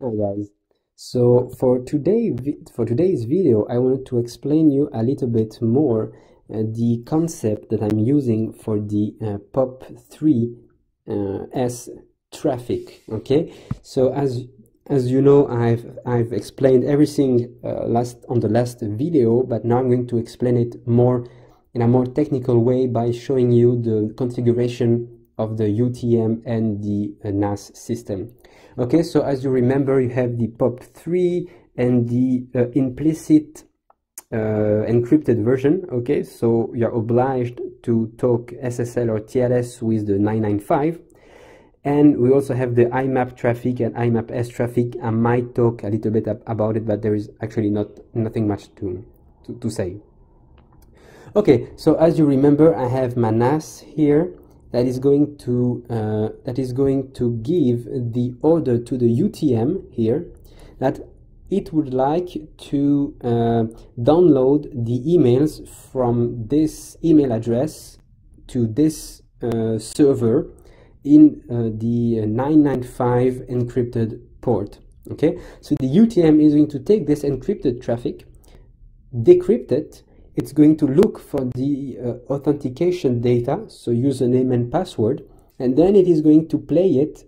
Hi guys, so for today's video I wanted to explain you a little bit more the concept that I'm using for the POP3S traffic. Okay, so as you know, I've explained everything on the last video, but now I'm going to explain it more in a more technical way by showing you the configuration of the UTM and the NAS system. Okay, so as you remember, you have the POP3 and the implicit encrypted version. Okay, so you're obliged to talk SSL or TLS with the 995. And we also have the IMAP traffic and IMAPS traffic. I might talk a little bit about it, but there is actually nothing much to say. Okay, so as you remember, I have my NAS here. That is going to give the order to the UTM here that it would like to download the emails from this email address to this server in the 995 encrypted port. Okay, so the UTM is going to take this encrypted traffic, decrypt it. It's going to look for the authentication data, so username and password, and then it is going to play it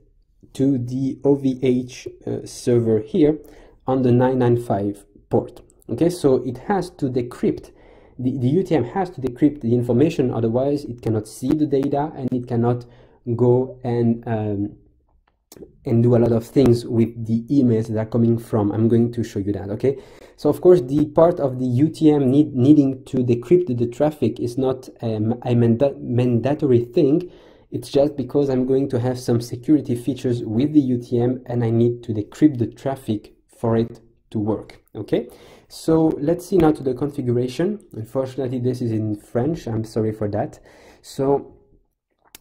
to the OVH server here on the 995 port. Okay, so it has to decrypt, the UTM has to decrypt the information, otherwise it cannot see the data and it cannot go and do a lot of things with the emails that are coming from. I'm going to show you that, okay? So of course the part of the UTM needing to decrypt the traffic is not a mandatory thing. It's just because I'm going to have some security features with the UTM and I need to decrypt the traffic for it to work, okay? So let's see now to the configuration. Unfortunately this is in French, I'm sorry for that. So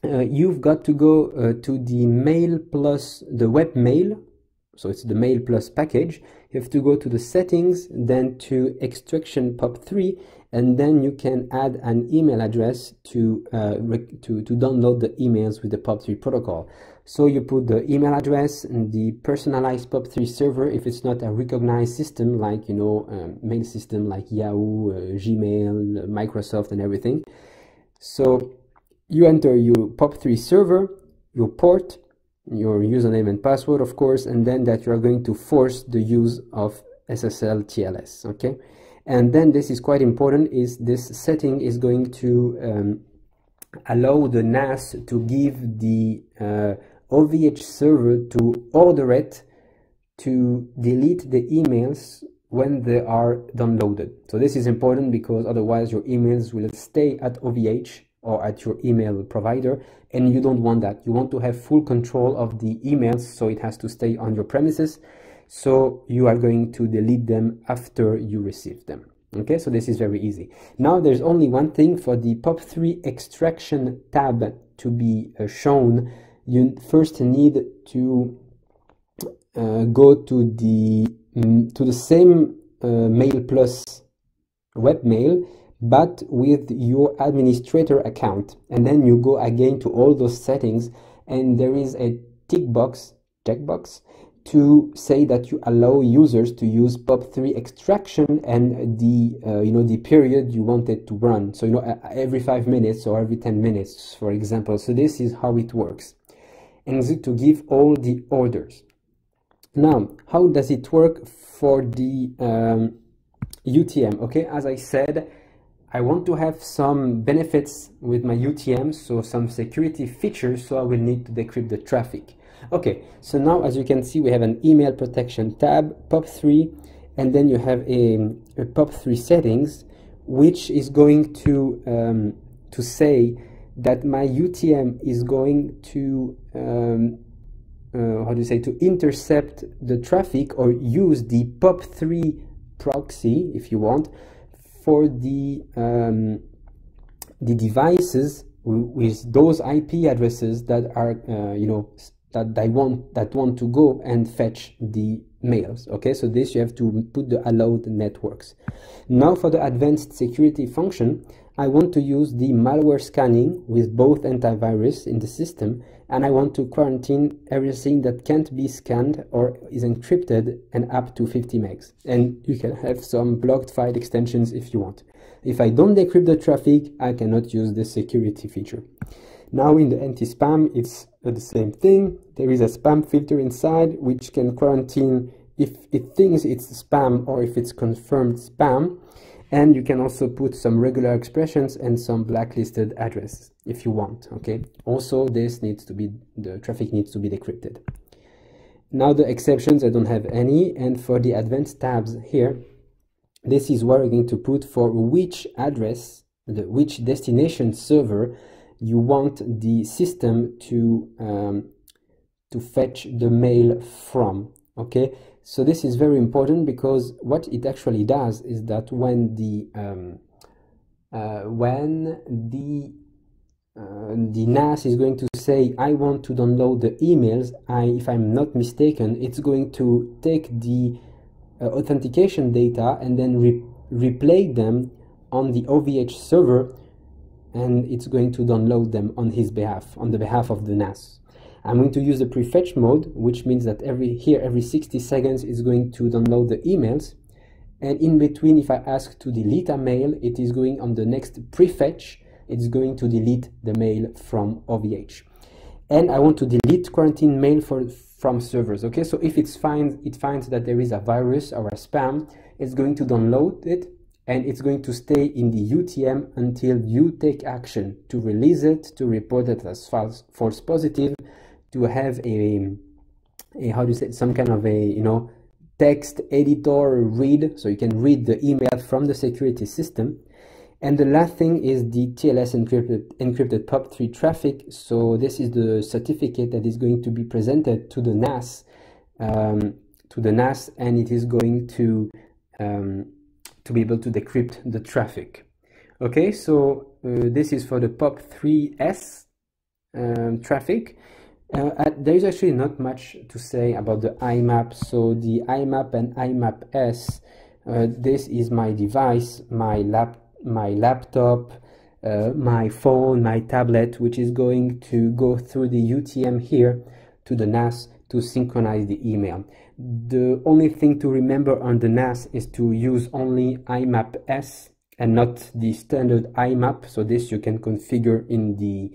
you've got to go to the MailPlus, the webmail, so it's the MailPlus package. You have to go to the settings, then to extraction POP3, and then you can add an email address to download the emails with the POP3 protocol. So you put the email address and the personalized POP3 server if it's not a recognized system like, you know, mail system like Yahoo, Gmail, Microsoft, and everything. So you enter your POP3 server, your port, your username and password, of course, and then that you are going to force the use of SSL TLS, okay? And then this is quite important, is this setting is going to allow the NAS to give the OVH server to order it to delete the emails when they are downloaded. So this is important because otherwise your emails will stay at OVH or at your email provider, and you don't want that. You want to have full control of the emails, so it has to stay on your premises, so you are going to delete them after you receive them. Okay, so this is very easy. Now there's only one thing for the POP3 extraction tab to be shown. You first need to go to the same MailPlus webmail, but with your administrator account, and then you go again to all those settings, and there is a tick box, checkbox, to say that you allow users to use POP3 extraction and the you know, the period you want it to run, so you know, every 5 minutes or every 10 minutes for example. So this is how it works, and to give all the orders. Now how does it work for the UTM? Okay, as I said, I want to have some benefits with my UTM, so some security features, so I will need to decrypt the traffic. Okay, so now as you can see, we have an email protection tab, POP3, and then you have a POP3 settings, which is going to say that my UTM is going to to intercept the traffic or use the POP3 proxy, if you want, for the devices with those IP addresses that are that want to go and fetch the mails. Okay, so this you have to put the allowed networks. Now for the advanced security function, I want to use the malware scanning with both antivirus in the system and I want to quarantine everything that can't be scanned or is encrypted and up to 50 megs. And you can have some blocked file extensions if you want. If I don't decrypt the traffic, I cannot use the security feature. Now in the anti-spam, it's the same thing. There is a spam filter inside which can quarantine if it thinks it's spam or if it's confirmed spam. And you can also put some regular expressions and some blacklisted addresses if you want, okay? Also, this needs to be, the traffic needs to be decrypted. Now the exceptions, I don't have any. And for the advanced tabs here, this is where we're going to put for which address, which destination server you want the system to fetch the mail from, okay? So this is very important because what it actually does is that when the NAS is going to say, I want to download the emails, if I'm not mistaken, it's going to take the authentication data and then replay them on the OVH server, and it's going to download them on his behalf, on the behalf of the NAS. I'm going to use the prefetch mode, which means that every 60 seconds is going to download the emails, and in between, if I ask to delete a mail, it is going on the next prefetch, it's going to delete the mail from OVH. And I want to delete quarantine mail from servers, okay? So if it finds that there is a virus or a spam, it's going to download it, and it's going to stay in the UTM until you take action to release it, to report it as false positive, to have a how do you say, some kind of a, you know, text editor read, so you can read the email from the security system. And the last thing is the TLS encrypted POP3 traffic. So this is the certificate that is going to be presented to the NAS, and it is going to be able to decrypt the traffic. Okay, so this is for the POP3S traffic. There is actually not much to say about the IMAP. So the IMAP and IMAPS, this is my device, my laptop, my phone, my tablet, which is going to go through the UTM here to the NAS to synchronize the email. The only thing to remember on the NAS is to use only IMAPS and not the standard IMAP. So this you can configure in the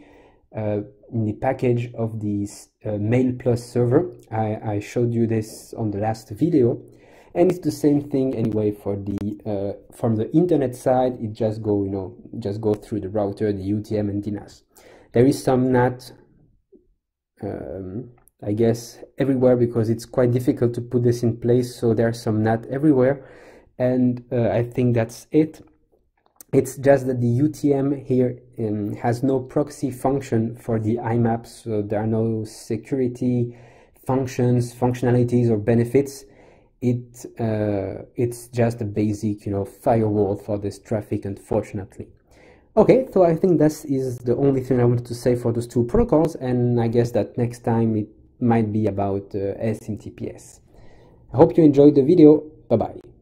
package of the MailPlus server. I showed you this on the last video, and it's the same thing anyway for the from the internet side. It just go, you know, just go through the router, the UTM, and the NAS. There is some NAT, I guess, everywhere, because it's quite difficult to put this in place. So there's some NAT everywhere, and I think that's it. It's just that the UTM here has no proxy function for the IMAPS, so there are no security functions, functionalities, or benefits. It's just a basic, you know, firewall for this traffic, unfortunately. Okay, so I think that is the only thing I wanted to say for those two protocols, and I guess that next time it might be about SMTPS. I hope you enjoyed the video. Bye-bye.